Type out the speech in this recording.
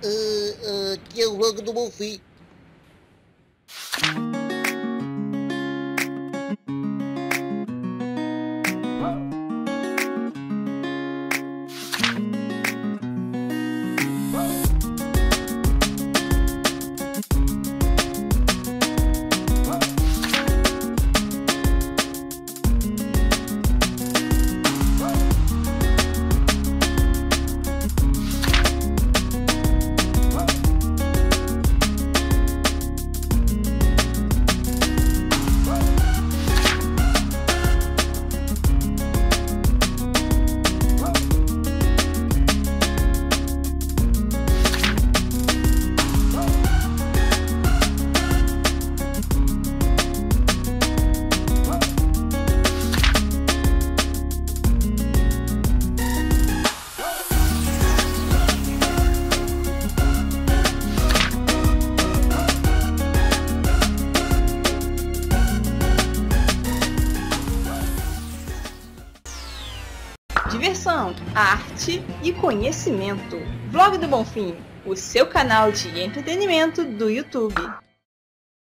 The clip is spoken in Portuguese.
que é o Vlog do Bonfim. Diversão, arte e conhecimento. Vlog do Bonfim, o seu canal de entretenimento do YouTube.